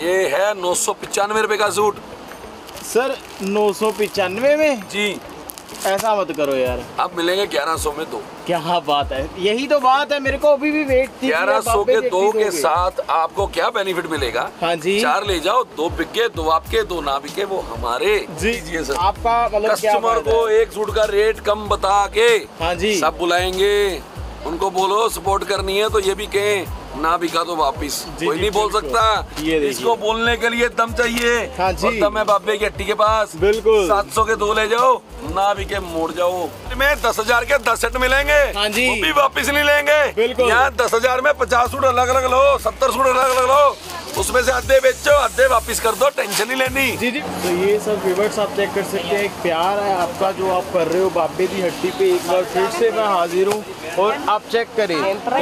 ये है 995 रुपए का सूट। सर 995 में? जी। ऐसा मत करो यार, अब मिलेंगे 1100 में दो। क्या बात है, यही तो बात है, मेरे को अभी भी वेट थी। 1100 के दो के साथ आपको क्या बेनिफिट मिलेगा? हाँ जी, चार ले जाओ, दो बिके, दो आपके, दो ना बिके, वो हमारे। जी जी सर, आपका मतलब कस्टमर को एक सूट का रेट कम बता के, हाँ जी, सब बुलाएंगे, उनको बोलो सपोर्ट करनी है तो ये भी कहें, ना बिका तो वापिस। कोई नहीं बोल सकता, इसको बोलने के लिए दम चाहिए। हाँ जी, दम है बाबे की हट्टी के पास। बिल्कुल, 700 के दो ले जाओ, ना बिके मोड़ जाओ। में 10,000 के 10 सेट मिलेंगे। हाँ जी, वो भी वापिस नहीं लेंगे। बिल्कुल, यहाँ 10,000 में 50 सूट अलग अलग लो, 70 सूट अलग अलग लो, उसमें से आधे बेचो, आधे वापस कर दो, टेंशन नहीं लेनी। जी जी। तो ये सब व्यूअर्स आप चेक कर सकते हैं, एक प्यार है आपका जो आप कर रहे हो। बाबे दी हट्टी पे एक बार फिर से मैं हाजिर हूँ और आप चेक करें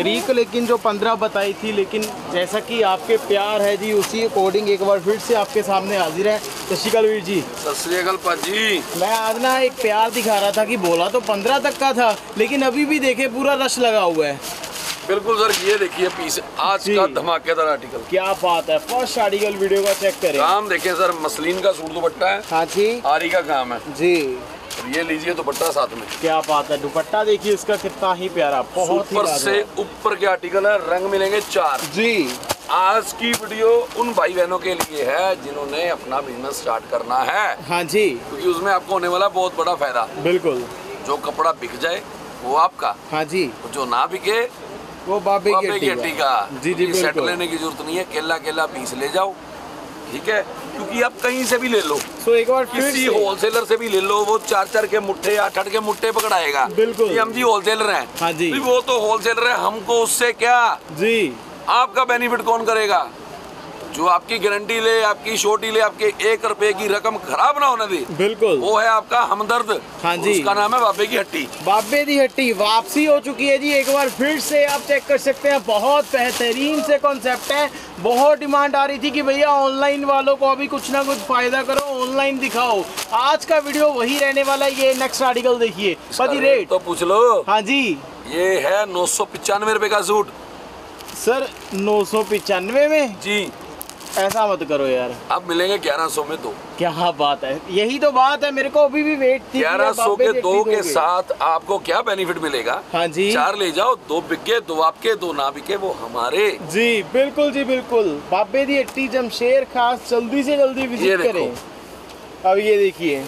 रीक, लेकिन जो 15 बताई थी, लेकिन जैसा कि आपके प्यार है जी, उसी अकॉर्डिंग एक बार फिर से आपके सामने हाजिर है। सत श्रीकाल वीर जी। सत श्रीकाल पाजी। मैं आज ना एक प्यार दिखा रहा था कि बोला तो 15 तक का था, लेकिन अभी भी देखे पूरा रश लगा हुआ है। बिल्कुल सर, ये देखिए पीस आज का धमाकेदार आर्टिकल। क्या बात है, फर्स्ट आर्टिकल वीडियो का चेक करें। काम देखें सर, मसलिन का सूट दुपट्टा है। हाँ जी, आरी का काम है जी। ये लीजिए दुपट्टा साथ में। क्या बात है, दुपट्टा देखिए इसका कितना ही प्यारा, बहुत ऊपर से ऊपर के आर्टिकल है। रंग मिलेंगे 4 जी। आज की वीडियो उन भाई बहनों के लिए है जिन्होंने अपना बिजनेस स्टार्ट करना है। हाँ जी, क्योंकि उसमें आपको होने वाला बहुत बड़ा फायदा। बिल्कुल, जो कपड़ा बिक जाए वो आपका। हाँ जी, जो ना बिके वो बाबे की हट्टी का। जी जी, सेट लेने की जरूरत नहीं है, केला केला पीस ले जाओ, ठीक है? क्योंकि आप कहीं से भी ले लो। सो एक बार किसी होलसेलर से भी ले लो, वो 4-4 के मुट्ठे, 8-8 के मुट्ठे पकड़ाएगा। बिल्कुल, हम जी होलसेलर हैं। हाँ जी, वो तो होलसेलर है, हमको उससे क्या जी। आपका बेनिफिट कौन करेगा? जो आपकी गारंटी ले, आपकी छोटी ले, आपके 1 रुपए की रकम खराब ना होने दे। बिल्कुल, वो है आपका हमदर्द। हाँ जी, उसका नाम है बाबे की हट्टी। बाबे दी हट्टी वापसी हो चुकी है जी, एक बार फिर से आप चेक कर सकते हैं। बहुत बेहतरीन से कॉन्सेप्ट है। बहुत डिमांड आ रही थी कि भैया ऑनलाइन वालों को अभी कुछ ना कुछ फायदा करो, ऑनलाइन दिखाओ। आज का वीडियो वही रहने वाला है। ये नेक्स्ट आर्टिकल देखिए, पति रेट तो पूछ लो। हाँ जी, ये है 995 रुपए का सूट। सर 995 में? जी। ऐसा मत करो यार, अब मिलेंगे 1100 में दो। क्या बात है, यही तो बात है, मेरे को अभी भी वेट थी। 1100 के दो के साथ आपको क्या बेनिफिट मिलेगा? हाँ जी, 4 ले जाओ, 2 बिके, 2 आपके, 2 ना बिके, वो हमारे। जी बिल्कुल जी बिल्कुल। बाबे दी हट्टी जमशेर खास, जल्दी से जल्दी विजिट करें। अब ये देखिए,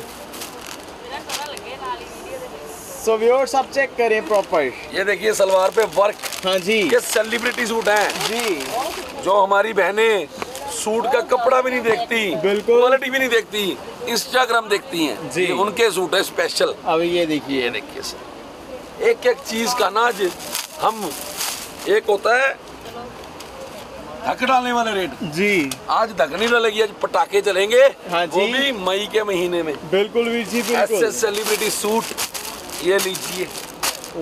सो व्यूअर्स आप चेक करें प्रॉपर। ये देखिए सलवार पे वर्क। हाँ जी, ये सेलिब्रिटी सूट है जी। जो हमारी बहनें सूट का कपड़ा भी नहीं देखती, बिल्कुल क्वालिटी भी नहीं देखती, इंस्टाग्राम देखती हैं जी, उनके सूट है स्पेशल। अब ये देखिए, ये देखिए सर, एक एक चीज का नाज हम एक होता है धक डालने वाले रेट जी। आज धक नहीं डालेगी, आज पटाखे चलेंगे। हाँ जी, वो भी मई के महीने में। बिल्कुल वीर जी, ऐसे सेलिब्रिटी सूट ये लीजिए,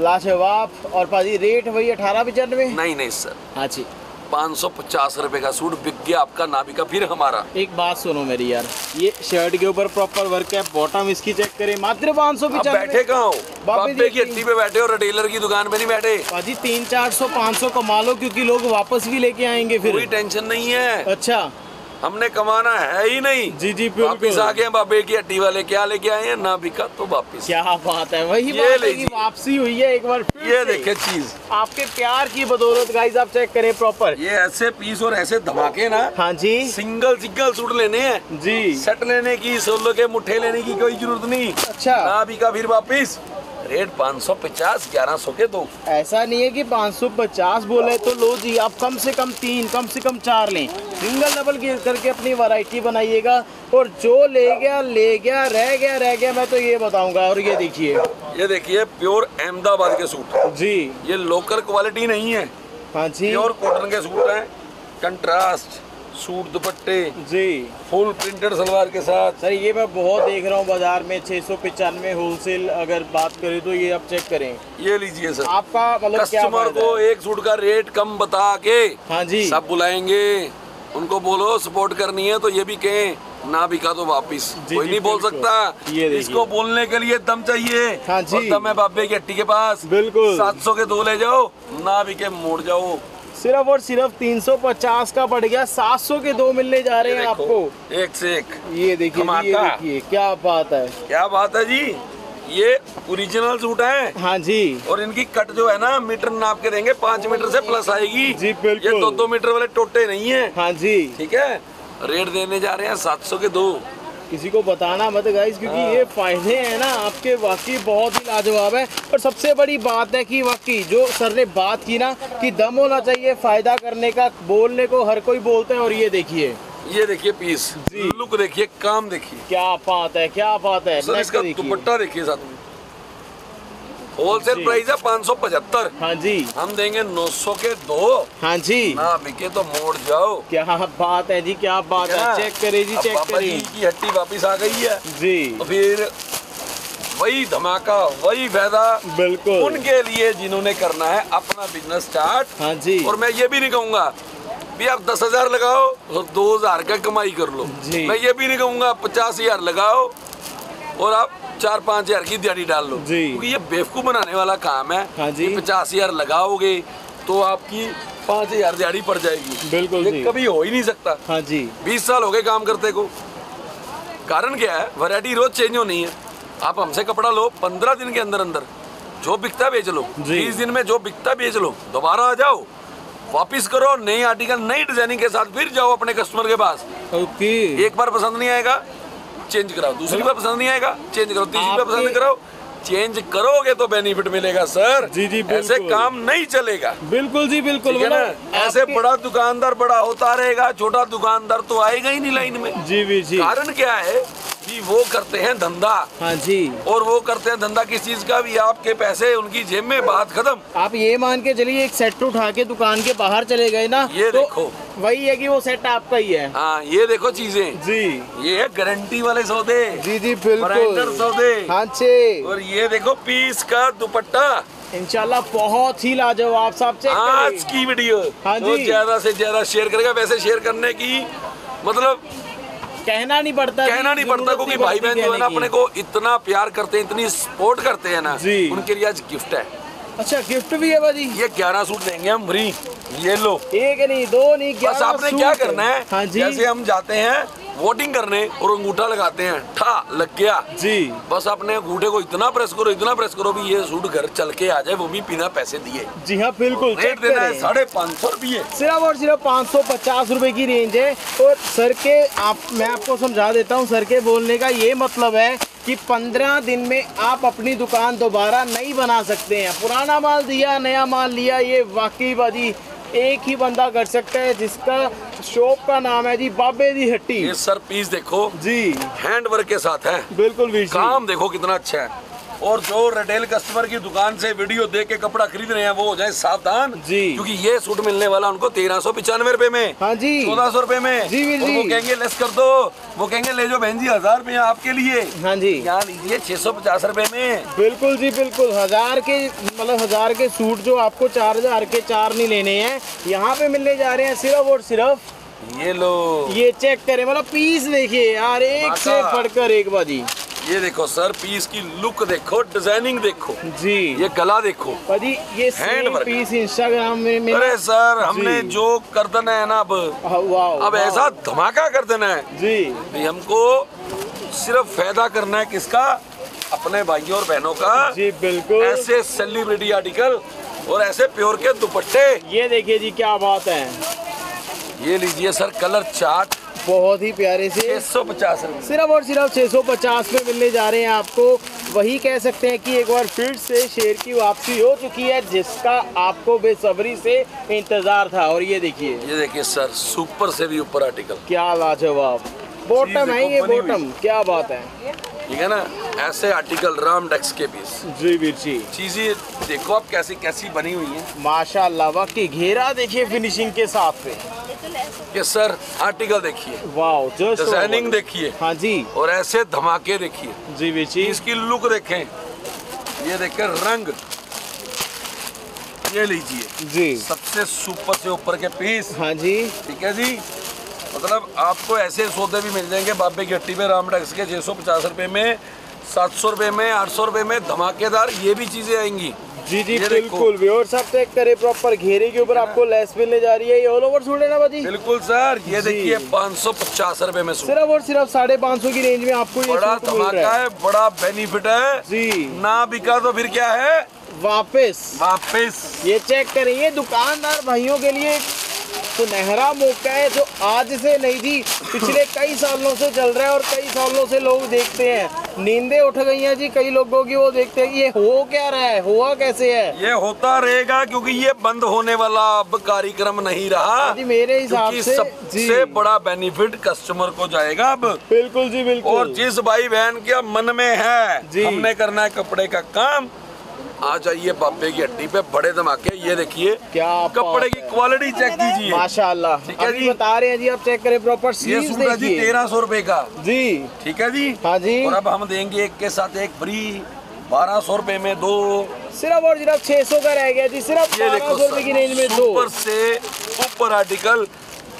लाजवाब। और पाजी रेट वही 1895? नहीं नहीं सर। हाँ जी, 550 रुपए का सूट बिक गया आपका, ना बिका फिर हमारा। एक बात सुनो मेरी यार, ये शर्ट के ऊपर प्रॉपर वर्क है, बॉटम इसकी चेक करें, मात्र 595। बैठे कहाँ हो, बाबे की हट्टी पे बैठे और रिटेलर की दुकान पे नहीं बैठे। पाजी 300-400-500 कमा लो, क्योंकि लोग वापस भी लेके आएंगे, फिर कोई टेंशन नहीं है। अच्छा, हमने कमाना है ही नहीं जी जी। वापिस आ गए बाबे की हट्टी वाले, क्या लेके आए हैं, ना बिका तो वापिस। क्या बात है, वही बात है कि वापसी हुई है एक बार फिर। ये देखिए चीज आपके प्यार की बदौलत गाइस, आप चेक करें प्रॉपर। ये ऐसे पीस और ऐसे धमाके ना। हाँ जी, सिंगल सिंगल सूट लेने हैं जी, सेट लेने की, सोलो के मुठ्ठे लेने की कोई जरूरत नहीं। अच्छा, ना बिका फिर वापिस, रेट 550, 1100 के दो। ऐसा नहीं है कि 550 बोले तो लो जी, आप कम से कम 3, कम से कम 4 लें, सिंगल डबल करके अपनी वैरायटी बनाइएगा। और जो ले गया रह गया रह गया, मैं तो ये बताऊंगा। और ये देखिए, ये देखिए प्योर अहमदाबाद के सूट जी, ये लोकल क्वालिटी नहीं है। हाँ जी, प्योर कॉटन के सूट है, कंट्रास्ट सूट दुपट्टे जी, फुल प्रिंटेड सलवार के साथ। सर ये मैं बहुत देख रहा हूँ बाजार में, 695 होलसेल अगर बात करें तो। ये आप चेक करें, ये लीजिए सर, आपका मतलब कस्टमर को एक सूट का रेट कम बता के। हाँ जी, सब बुलाएंगे, उनको बोलो सपोर्ट करनी है तो ये भी कहें, ना बिका तो वापिस। कोई नहीं बोल सकता, इसको बोलने के लिए दम चाहिए। हाँ जी, दम है बाबे की हट्टी के पास। बिल्कुल, 700 के 2 ले जाओ, ना बिके मोड़ जाओ। सिर्फ और सिर्फ 350 का पड़ गया, 700 के दो मिलने जा रहे हैं आपको एक से एक। ये देखिए क्या बात है, क्या बात है जी। ये ओरिजिनल सूट है। हाँ जी। और इनकी कट जो है ना मीटर नाप के देंगे, 5 मीटर से प्लस आएगी जी, बिल्कुल। ये 2-2 मीटर वाले टोटे नहीं है। हाँ जी, ठीक है। रेट देने जा रहे हैं 700 के दो। किसी को बताना मत गाइस, क्योंकि ये फायदे हैं ना आपके, वाकई बहुत ही लाजवाब है। और सबसे बड़ी बात है कि वाकई जो सर ने बात की ना कि दम होना चाहिए फायदा करने का, बोलने को हर कोई बोलते हैं। और ये देखिए, ये देखिए पीस जी, लुक देखिए, काम देखिए, क्या बात है, क्या बात है। सर इसका दुपट्टा देखिए, साथ में होलसेल प्राइस है 575। हाँ जी, हम देंगे 900 के दो। हाँ जी, ना बिके तो मोड़ जाओ। क्या बात है जी, क्या बात है। चेक करें जी, चेक करें की हट्टी वापस आ गई है जी। तो फिर वही धमाका, वही फायदा, बिल्कुल उनके लिए जिन्होंने करना है अपना बिजनेस स्टार्ट। हाँ जी। और मैं ये भी नहीं कहूँगा भी आप 10,000 लगाओ और 2,000 का कमाई कर लो जी। मैं ये भी नहीं कहूँगा 50,000 लगाओ और आप 4-5 हजार की दिहाड़ी डाल लो जी। क्योंकि ये बेवकूफ़ बनाने वाला काम है। हाँ जी। 50,000 लगाओगे तो आपकी 5,000 दिहाड़ी पड़ जाएगी, बिल्कुल। ये कभी हो ही नहीं सकता। हाँ जी। 20 साल हो गए काम करते को। कारण क्या है, वैरायटी रोज चेंज होनी है। आप हमसे कपड़ा लो, 15 दिन के अंदर अंदर जो बिकता बेच लो, 20 दिन में जो बिकता बेच लो, दोबारा आ जाओ, वापिस करो, नई आर्टिकल नई डिजाइनिंग के साथ फिर जाओ अपने कस्टमर के पास। ओके। एक बार पसंद नहीं आएगा, चेंज कराओ। दूसरी बार पसंद नहीं आएगा, चेंज कराओ। तीसरी बार पसंद कराओ, चेंज करोगे तो बेनिफिट मिलेगा सर। जी जी, ऐसे काम नहीं चलेगा। बिल्कुल जी, बिल्कुल। ऐसे बड़ा दुकानदार बड़ा होता रहेगा, छोटा दुकानदार तो आएगा ही नहीं लाइन में जी। जी, कारण क्या है जी, वो करते हैं धंधा। हाँ जी। और वो करते हैं धंधा किस चीज का भी, आपके पैसे उनकी जेब में, बात खत्म। आप ये मान के चलिए एक सेट उठा के दुकान के बाहर चले गए ना, ये तो देखो वही है कि वो सेट आपका ही है। हाँ, ये देखो चीजें जी, ये है गारंटी वाले सौदे जी। जी बिल्कुल, सौदे। हाँ जी। और ये देखो पीस का दुपट्टा, इंशाल्लाह बहुत ही लाजवाब साहब। आज की वीडियो ज्यादा से ज्यादा शेयर करेगा। वैसे शेयर करने की मतलब कहना नहीं पड़ता, क्योंकि भाई बहन जो है ना अपने को इतना प्यार करते हैं, इतनी सपोर्ट करते हैं ना, उनके लिए आज गिफ्ट है। अच्छा, गिफ्ट भी है भाजी। ये 11 सूट देंगे हम फ्री, ये लो। एक नहीं, दो नहीं, 11 सूट। आपने क्या करना है, हाँ जी, जैसे हम जाते हैं वोटिंग करने और अंगूठा लगाते हैं, ठा लग गया जी। बस अपने अंगूठे को इतना प्रेस करो, इतना प्रेस करो भी ये सूट घर चल के आ जाए, वो भी बिना पैसे दिए। जी हाँ, बिल्कुल। रेट देना है 550 रुपये, सिर्फ और सिर्फ 550 रुपये की रेंज है। और सर के मैं आपको समझा देता हूँ, सर के बोलने का ये मतलब है कि 15 दिन में आप अपनी दुकान दोबारा नहीं बना सकते हैं। पुराना माल दिया, नया माल लिया, ये वाकई बाजी एक ही बंदा कर सकता है, जिसका शॉप का नाम है जी बाबे दी हट्टी। ये सर पीस देखो जी, हैंड वर्क के साथ है, बिल्कुल भी। काम देखो कितना अच्छा है। और जो रिटेल कस्टमर की दुकान से वीडियो देख के कपड़ा खरीद रहे हैं, वो हो जाए सावधान जी, क्योंकि ये सूट मिलने वाला उनको 1395 रुपए में। हाँ जी, 1400 रुपए में जी। और वो कहेंगे लेस कर दो, वो कहेंगे ले जाओ बहन जी 1000 रुपए आपके लिए। हाँ जी, यहाँ लीजिए 650 रुपए में। बिल्कुल जी, बिल्कुल। 1000 के सूट जो आपको 4000 के 4 नहीं लेने हैं, यहाँ पे मिलने जा रहे हैं सिर्फ और सिर्फ ये लो। ये चेक करे, मतलब पीस देखिए यार, एक से पढ़कर एक बाजी। ये देखो सर पीस की लुक देखो, डिजाइनिंग देखो जी, ये गला देखो भाजी, ये हैंड वर्क पीस। इंस्टाग्राम में अरे सर हमने जो कर देना है ना, अब ऐसा धमाका कर देना है जी। तो हमको सिर्फ फायदा करना है किसका, अपने भाइयों और बहनों का जी, बिल्कुल। ऐसे सेलिब्रिटी आर्टिकल और ऐसे प्योर के दुपट्टे, ये देखिए जी क्या बात है। ये लीजिए सर कलर चार्ट, बहुत ही प्यारे से 650 सिर्फ और सिर्फ 650 में मिलने जा रहे हैं आपको। वही कह सकते हैं कि एक बार फिर से शेर की वापसी हो चुकी है, जिसका आपको बेसब्री से इंतजार था। और ये देखिए, ये देखिए सर सुपर से भी ऊपर आर्टिकल, क्या लाजवाब। बॉटम है ये, बॉटम क्या बात है, ठीक है ना। ऐसे आर्टिकल राम डेक्स के पीस जी वीर जी। चीजें देखो आप कैसी कैसी बनी हुई है, माशाल्लाह। वाकई घेरा देखिए फिनिशिंग के साथ पे, ये सर आर्टिकल देखिए, वाओ, डिजाइनिंग देखिए। हाँ जी। और ऐसे धमाके देखिए जी वीर जी, इसकी लुक देखें, ये देखें रंग। ये लीजिए जी, सबसे सुपर से ऊपर के पीस। हाँ जी, ठीक है जी। मतलब आपको ऐसे सौदे भी मिल जाएंगे बाबे की हट्टी पे, राम डेक्स के 650 रुपए में, 700 रुपए में, 800 रुपए में, धमाकेदार ये भी चीजें आएंगी जी जी बिल्कुल व्यूअर साहब चेक करें प्रॉपर घेरे के ऊपर आपको लेस मिलने जा रही है। ये ऑल ओवर सूट है ना भाजी? बिल्कुल सर, ये देखिए 550 रुपए में सिर्फ और सिर्फ 550 की रेंज में आपको ये बड़ा धमाका है, बड़ा बेनिफिट है जी। ना बिका तो फिर क्या है, वापस। ये चेक करें, ये दुकानदार भाइयों के लिए सुनहरा मौका है जो आज से नहीं जी पिछले कई सालों से चल रहा है और कई सालों से लोग देखते हैं। नींदें उठ गई हैं जी कई लोगों की, वो देखते हैं ये हो क्या रहा है, हुआ कैसे है। ये होता रहेगा क्योंकि ये बंद होने वाला अब कार्यक्रम नहीं रहा जी मेरे हिसाब से। सबसे बड़ा बेनिफिट कस्टमर को जाएगा अब। बिल्कुल जी बिल्कुल। और जिस भाई बहन के मन में है हमने करना है कपड़े का काम, आ जाइए बाबे की हड्डी पे, बड़े धमाके। ये देखिए क्या कपड़े की क्वालिटी चेक कीजिए माशाल्लाह, ठीक है जी, बता रहे हैं जी। आप चेक करें प्रॉपर स्लीव्स देखिए 1300 रुपए का जी, ठीक है जी, हाँ जी। और अब हम देंगे एक के साथ एक फ्री 1200 रुपए में दो, सिर्फ और सिर्फ 600 का रह गया जी, सिर्फ 1200 रुपए की रेंज में दो से ऊपर आर्टिकल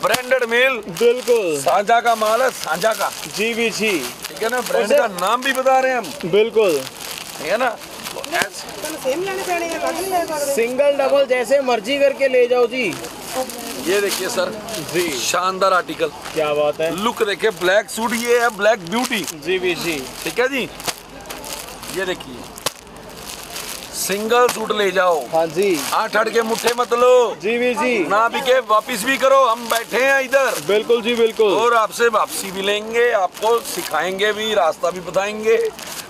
ब्रांडेड मेल। बिल्कुल सांझा का माल है, सांझा का जी भी जी, ठीक है ना, ब्रांड का नाम भी बता रहे हैं हम। बिल्कुल ठीक है ना, सिंगल डबल जैसे मर्जी करके ले जाओ जी। ये देखिए सर जी शानदार आर्टिकल, क्या बात है, लुक देखिए। ब्लैक सूट ये है, ब्लैक ब्यूटी जी भी जी, ठीक है जी। ये देखिए सिंगल सूट ले जाओ, हाँ जी, 8-8 के मुट्ठे मत लो जी भी जी, ना बिके वापस भी करो, हम बैठे हैं इधर। बिल्कुल जी बिल्कुल। और आपसे वापसी भी लेंगे, आपको सिखाएंगे भी, रास्ता भी बताएंगे,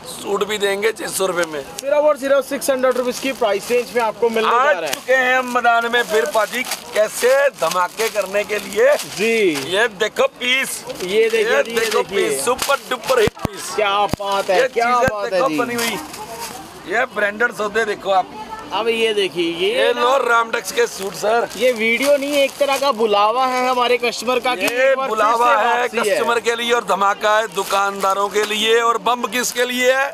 सूट भी देंगे 600 रुपए में, सिर्फ और सिर्फ 600 रुपीज की प्राइस रेंज में आपको मिलने जा रहा है। आ चुके हैं हम मैदान में फिर पाजी, कैसे धमाके करने के लिए जी। ये देखो पीस, ये देखिए, देखो piece super duper hit piece, क्या बात है, क्या बात है जी बनी हुई। ये ब्रांडेड सौदे देखो आप। अब ये देखिए ये रामडक्स के सूट सर, ये वीडियो नहीं है, एक तरह का बुलावा है हमारे कस्टमर का, ये बुलावा है कस्टमर के लिए और धमाका है दुकानदारों के लिए। और बम किसके लिए है,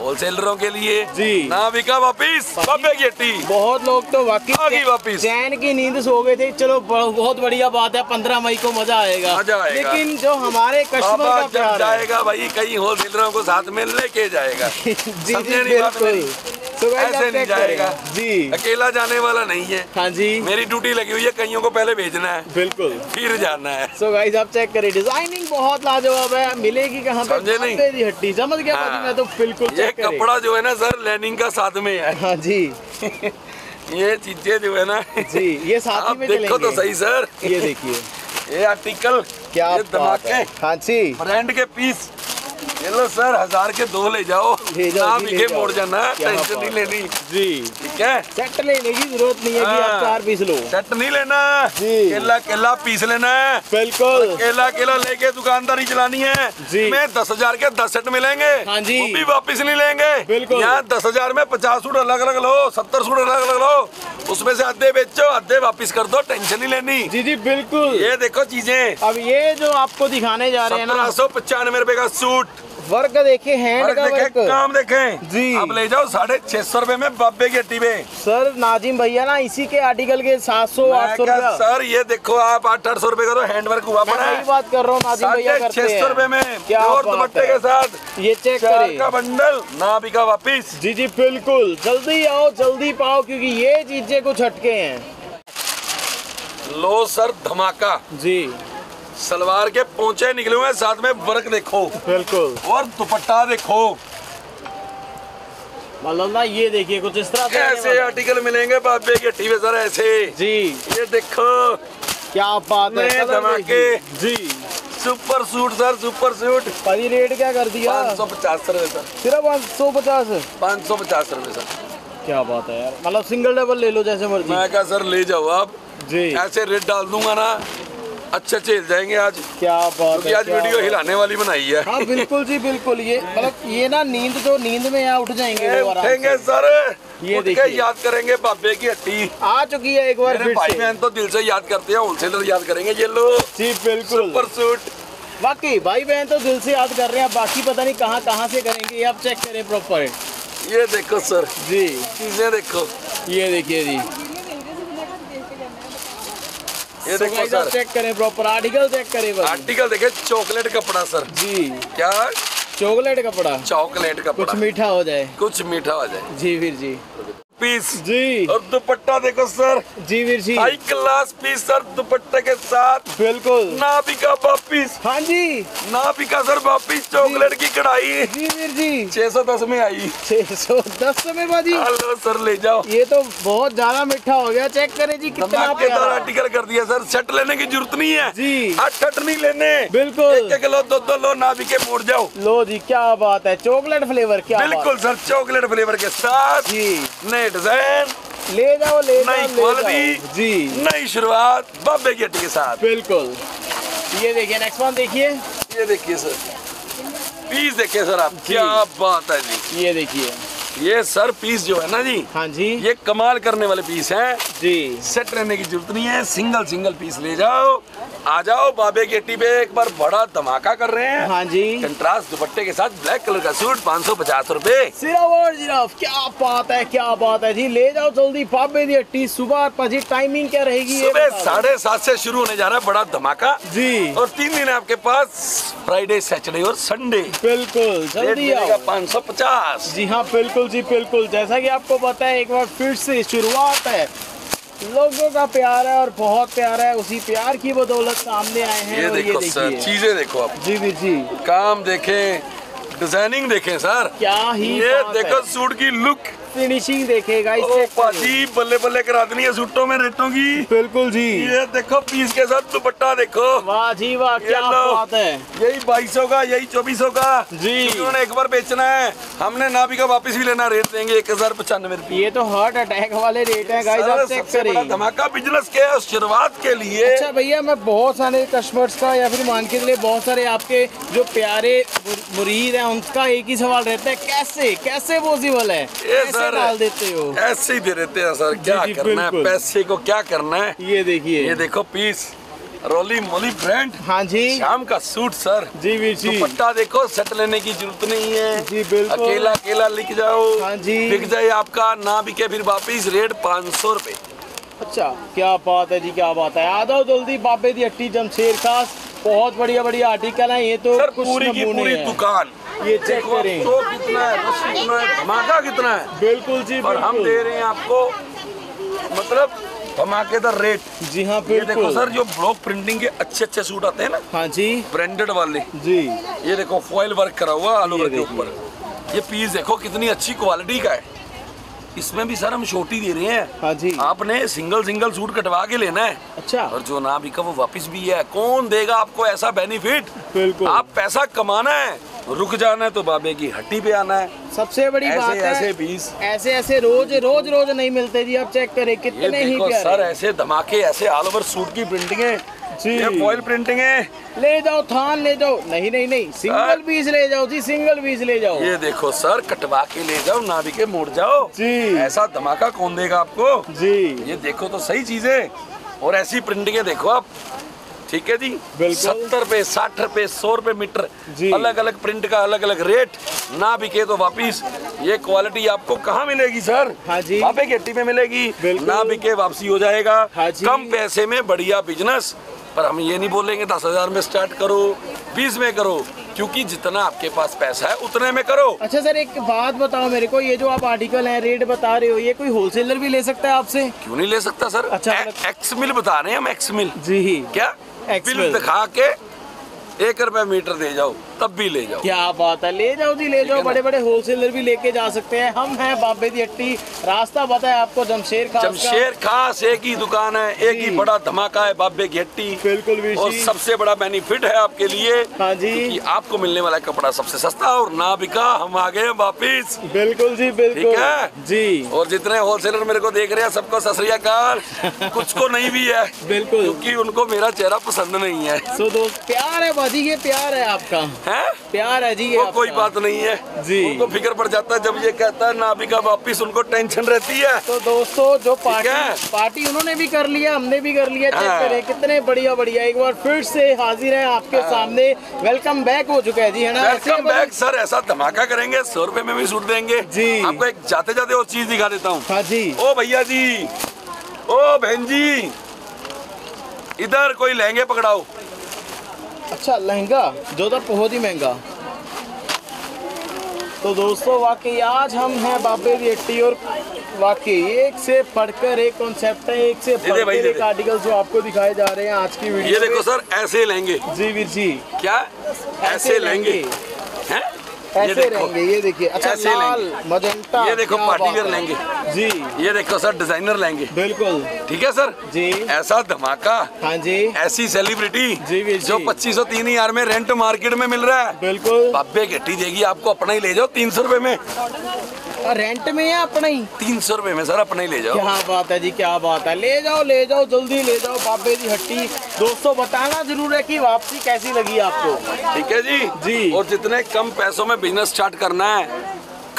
होलसेलरों के लिए जी। ना बिका वापिस बाबे की हट्टी। बहुत लोग तो वापिस चैन की नींद सो गए थे, चलो बहुत बढ़िया बात है, 15 मई को मजा आएगा, लेकिन जो हमारे कस्टमर का प्यार जाएगा भाई कहीं होलसेलरों को साथ में लेके जाएगा जी, ऐसे नहीं जाएगा जी, अकेला जाने वाला नहीं है, हाँ जी मेरी ड्यूटी लगी हुई है, कईयों को पहले भेजना है बिल्कुल फिर जाना है। सो गाइस आप चेक करें, डिजाइनिंग बहुत लाजवाब है, मिलेगी कहाँ पे बाबे दी हट्टी, समझ गया पाजी मैं तो बिल्कुल। ये कपड़ा जो है ना सर लैनिंग का साथ में है, हाँ जी ये चीजें जो है ना जी ये साथ में देखो तो सही सर। ये देखिए ये आर्टिकल, क्या धमाके, हाँ जी ब्रांड के पीस। चलो सर 1000 के 2 ले जाओ, आप ये मोड़ जाना, टेंशन नहीं लेनी जी, ठीक है। सेट लेने की जरूरत नहीं है कि आप 4 पीस लो, सेट नहीं लेना जी, केला केला पीस लेना है, बिल्कुल केला केला लेके दुकानदारी चलानी है जी। मैं 10,000 के 10 सेट मिलेंगे, हाँ जी वो भी वापिस नहीं लेंगे, बिल्कुल। यहाँ 10,000 में 50 सूट अलग अलग लो, 70 सूट अलग अलग लो, उसमें से आधे बेचो आधे वापिस कर दो, टेंशन नहीं लेनी जी जी बिल्कुल। ये देखो चीजें, अब ये जो आपको दिखाने जा रहे हैं 1795 रुपए का सूट, वर्क देखे, हैंड का वर्क, काम देखें जी। अब ले जाओ 650 रुपए में बाबे की हट्टी में। सर नाजिम भैया ना इसी के आर्टिकल के 700-800 रुपए सर, ये देखो आप 800-800 रुपए का तो हैंड वर्क हुआ पड़ा है, बात कर रहा हूँ नाजिम भैया करते हैं 600 रुपए में और दुपट्टे के साथ। ये चेक करें का बंडल, ना बिका वापिस जी जी बिल्कुल। जल्दी आओ जल्दी पाओ क्योंकि ये चीजें कुछ हटके है। लो सर धमाका जी, सलवार के पोंचे निकले हुए हैं, साथ में वर्क देखो बिल्कुल, और दुपट्टा देखो माशाल्लाह। ये देखिए कुछ इस तरह ऐसे आर्टिकल मिलेंगे बाबे की हट्टी में सर, ऐसे जी। ये देखो क्या बात है, धमाके जी, super suit sir, super suit. भाई रेट क्या कर दिया, 550 रुपए सर, सिर्फ 550 रुपए सर, क्या बात है यार, मतलब सिंगल डबल ले लो जैसे मर्जी। मैं कहा सर ले जाओ आप जी, ऐसे रेट डाल दूंगा ना, अच्छे अच्छे हिल जाएंगे आज, क्या बात है, आज वीडियो हिलाने वाली बनाई है, हाँ बिल्कुल जी बिल्कुल। ये मतलब ये ना नींद जो नींद में यहाँ उठ जाएंगे, उठेंगे सर, ये देखिए याद करेंगे बाबे की हट्टी आ चुकी है एक बार फिर। भाई बहन तो दिल से याद करते हैं, होलसेलर याद करेंगे, ये लो जी बिल्कुल सुपर सूट। बाकी भाई बहन तो दिल से याद कर रहे हैं, बाकी पता नहीं कहाँ से करेंगे, आप चेक करें प्रॉपर। ये देखो सर जी चीजें देखो, ये देखिए जी, ये देखो सर चेक करें प्रॉपर आर्टिकल, चेक करें बस आर्टिकल देखें। चॉकलेट कपड़ा सर जी, क्या चॉकलेट कपड़ा, चॉकलेट कपड़ा, कुछ मीठा हो जाए, कुछ मीठा हो जाए जी। फिर जी पीस जी। और दुपट्टा देखो सर जी वीर जी, हाई क्लास पीस सर, दुपट्टे के साथ बिल्कुल ना बिका वापिस। हाँ जी ना बिका सर वापिस। चॉकलेट की कढ़ाई जी वीर जी 610 में आई, 610 में बाजी। हेलो सर ले जाओ, ये तो बहुत ज्यादा मीठा हो गया, चेक करें जी कितना आर्टिकल कर दिया सर। सेट लेने की जरूरत नहीं है जी, सेट नहीं लेने, बिल्कुल एक एक लो, दो लो, ना बिके मोड़ जाओ। लो जी क्या बात है, चॉकलेट फ्लेवर, क्या बिल्कुल सर चॉकलेट फ्लेवर के साथ जी, नए डिजाइन, ले जाओ ले जाओ, नई क्वालिटी जी, नई शुरुआत बाबे की हट्टी के साथ बिल्कुल। ये देखिए नेक्स्ट वन, देखिए ये देखिए सर पीस, देखिए सर आप क्या बात है जी। ये देखिए ये सर पीस जो है ना जी, हाँ जी ये कमाल करने वाले पीस हैं जी, सेट रहने की जरूरत नहीं है, सिंगल सिंगल पीस ले जाओ। आ जाओ बाबे की हट्टी पे, एक बार बड़ा धमाका कर रहे हैं। हाँ जी कंट्रास्ट दुपट्टे के साथ ब्लैक कलर का सूट 550 रूपए, सिर्फ और सिर्फ। क्या बात है, क्या बात है जी, ले जाओ जल्दी बाबे की हट्टी। सुबह पाजी टाइमिंग क्या रहेगी? सुबह 7:30 से शुरू होने जा रहा है बड़ा धमाका जी, और 3 दिन आपके पास, फ्राइडे सैटरडे और संडे। बिल्कुल जल्दी आएगा 550। जी हाँ बिल्कुल जी बिल्कुल। जैसा कि आपको पता है एक बार फिर से शुरुआत है, लोगों का प्यार है और बहुत प्यार है, उसी प्यार की बदौलत सामने आए हैं। ये देखो सर चीजें देखो आप जी भी जी, काम देखें, डिजाइनिंग देखें सर, क्या ही ये देखो सूट की लुक, फिनिशिंग देखेगा पाजी, बल्ले बल्ले करा देनी है सूटों में रेटों की। बिल्कुल जी ये देखो पीस के साथ दुपट्टा देखो, वाह जी वाह क्या बात है। यही 2200 का, यही 2400 का जी, उन्होंने एक बार बेचना है, हमने ना भी का वापस भी लेना, रेट देंगे 1095 रूपए। ये तो हार्ट अटैक वाले रेट है गाइस, आप चेक करें। धमाका बिजनेस के शुरुआत के लिए। अच्छा भैया मैं बहुत सारे कस्टमर्स का या फिर मान के लिए बहुत सारे आपके जो प्यारे मुरीद है उनका एक ही सवाल रहता है, कैसे कैसे पॉसिबल है, डाल देते हो ऐसे ही दे देते हैं सर, क्या करना है पैसे को, क्या करना है। ये देखिए ये देखो पीस, रोली मोली ब्रांड। हाँ जी शाम का सूट सर जी वीर जी, दुपट्टा देखो, सेट लेने की जरूरत नहीं है जी, बिल्कुल अकेला अकेला लिख जाओ। हाँ जी बिक जाए आपका, ना बिके फिर वापिस, रेट 500 रूपए। अच्छा क्या बात है जी, क्या बात है। आ जाओ जल्दी बाबे दी हट्टी जमशेरखास, बहुत बढ़िया बढ़िया आर्टिकल है। ये तो सर पूरी की पूरी दुकान, ये चेक करें तो कितना है, रश कितना है, धमाका कितना है। बिल्कुल जी और हम दे रहे हैं आपको मतलब धमाकेदार रेट। जी हाँ बिल्कुल। ये देखो सर जो ब्लॉक प्रिंटिंग के अच्छे अच्छे सूट आते हैं ना, हाँ जी ब्रांडेड वाले जी, ये देखो फॉइल वर्क करा हुआ आलू वर्क के ऊपर, ये पीस देखो कितनी अच्छी क्वालिटी का है। इसमें भी सर हम छोटी दे रहे हैं। हाँ जी आपने सिंगल सिंगल सूट कटवा के लेना है। अच्छा और जो ना बिका वो वापस भी है, कौन देगा आपको ऐसा बेनिफिट। बिल्कुल आप पैसा कमाना है, रुक जाना है तो बाबे की हट्टी पे आना है। सबसे बड़ी बात है ऐसे पीस ऐसे ऐसे रोज रोज रोज नहीं मिलते जी, आप चेक करें कितने ही प्यारे सर ऐसे धमाके, ऐसे ऑल ओवर सूट की प्रिंटिंगे, ये फॉइल प्रिंटिंग है। ले जाओ थान ले जाओ, नहीं नहीं नहीं सिंगल पीस ले जाओ जी, सिंगल पीस ले जाओ। ये देखो सर कटवा के ले जाओ, ना बिके मोड़ जाओ जी, ऐसा धमाका कौन देगा आपको जी। ये देखो तो सही चीजें और ऐसी प्रिंटिंगे देखो आप, ठीक है जी। 70 रूपए, 60 रूपए, 100 रूपए मीटर, अलग अलग प्रिंट का अलग अलग रेट, ना बिके तो वापिस। ये क्वालिटी आपको कहाँ मिलेगी सर? हाँ जी बाबे की हट्टी में मिलेगी, ना बिके वापसी हो जाएगा। हाँ जी कम पैसे में बढ़िया बिजनेस। पर हम ये नहीं बोलेंगे 10,000 में स्टार्ट करो, 20 में करो, क्योंकि जितना आपके पास पैसा है उतने में करो। अच्छा सर एक बात बताओ मेरे को, ये जो आप आर्टिकल है रेट बता रहे हो, ये कोई होलसेलर भी ले सकता है आपसे? क्यों नहीं ले सकता सर। अच्छा एक्स मिल बता रहे हैं हम, एक्स मिल जी, क्या बिल दिखा के 1 रुपया मीटर दे जाओ तब भी ले जाओ। क्या बात है, ले जाओ जी ले जाओ, बड़े बड़े होलसेलर भी लेके जा सकते हैं। हम हैं बाबे दी हट्टी, रास्ता पता है आपको, जमशेरखास एक ही दुकान है, एक ही बड़ा धमाका है बाबे की हट्टी। बिल्कुल और सबसे बड़ा बेनिफिट है आपके लिए। हाँ जी कि आपको मिलने वाला कपड़ा सबसे सस्ता और ना बिका हम आ गए वापिस। बिल्कुल जी बिल्कुल ठीक है जी। और जितने होलसेलर मेरे को देख रहे हैं सबको सत श्री अकाल, कुछ को नहीं भी है बिल्कुल, क्योंकि उनको मेरा चेहरा पसंद नहीं है। सो दोस्त प्यार है बाजी, ये प्यार है आपका, है प्यार है जी, वो कोई बात नहीं है जी। उनको फिक्र पड़ जाता है जब ये कहता है ना बिका वापिस, उनको टेंशन रहती है। तो दोस्तों जो पार्टी उन्होंने भी कर लिया, हमने भी कर लिया। चेक करें कितने बढ़िया बढ़िया, एक बार फिर से हाजिर है आपके सामने। वेलकम बैक हो चुका है जी, है ना? वेलकम बैक सर, ऐसा धमाका करेंगे 100 रूपए में भी सूट देंगे जी। आपको एक जाते जाते और चीज दिखा देता हूँ। हाँ जी ओ भैया जी, ओ बहन जी, इधर कोई लहंगे पकड़ाओ। अच्छा लहंगा जो था बहुत ही महंगा। तो दोस्तों वाकई आज हम हैं बाबे दी हट्टी और वाकई एक से पढ़कर एक कॉन्सेप्ट है, एक से पढ़कर एक आर्टिकल जो आपको दिखाए जा रहे हैं आज की वीडियो। ये देखो सर, ऐसे लहंगे जी वीर जी, क्या ऐसे लहंगे हैं, ऐसे लहंगे ये देखिए, अच्छा लाल मजंटा, ये देखो पार्टीवेयर लहंगे जी, ये देखो सर डिजाइनर लहंगे, बिल्कुल ठीक है सर जी, ऐसा धमाका, हाँ जी, ऐसी सेलिब्रिटी जी, जो 2503 हजार में रेंट मार्केट में मिल रहा है, बिल्कुल बाबे घटी देगी आपको, अपना ही ले जाओ 300 रुपए में, रेंट में या अपना ही 300 रुपए में सर, अपना ही ले जाओ। क्या बात है जी, क्या बात है, ले जाओ ले जाओ, जल्दी ले जाओ। बाबे दी हट्टी दोस्तों, बताना जरूर है कि वापसी कैसी लगी आपको, ठीक है जी जी। और जितने कम पैसों में बिजनेस स्टार्ट करना है,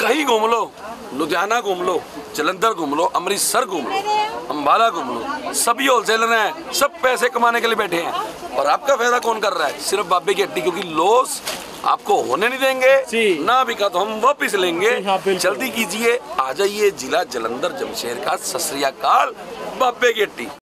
कहीं घूम लो, लुधियाना घूम लो, जलंधर घूम लो, अमृतसर घूम लो, अम्बाला घूम लो, सभी होलसेलर हैं, सब पैसे कमाने के लिए बैठे हैं, और आपका फायदा कौन कर रहा है, सिर्फ बाबे की हट्टी, क्योंकि लॉस आपको होने नहीं देंगे, ना बिका तो हम वापिस लेंगे। हाँ, जल्दी कीजिए, आ जाइए, जिला जलंधर, जमशेरखास। सत श्री अकाल, बाबे की हट्टी।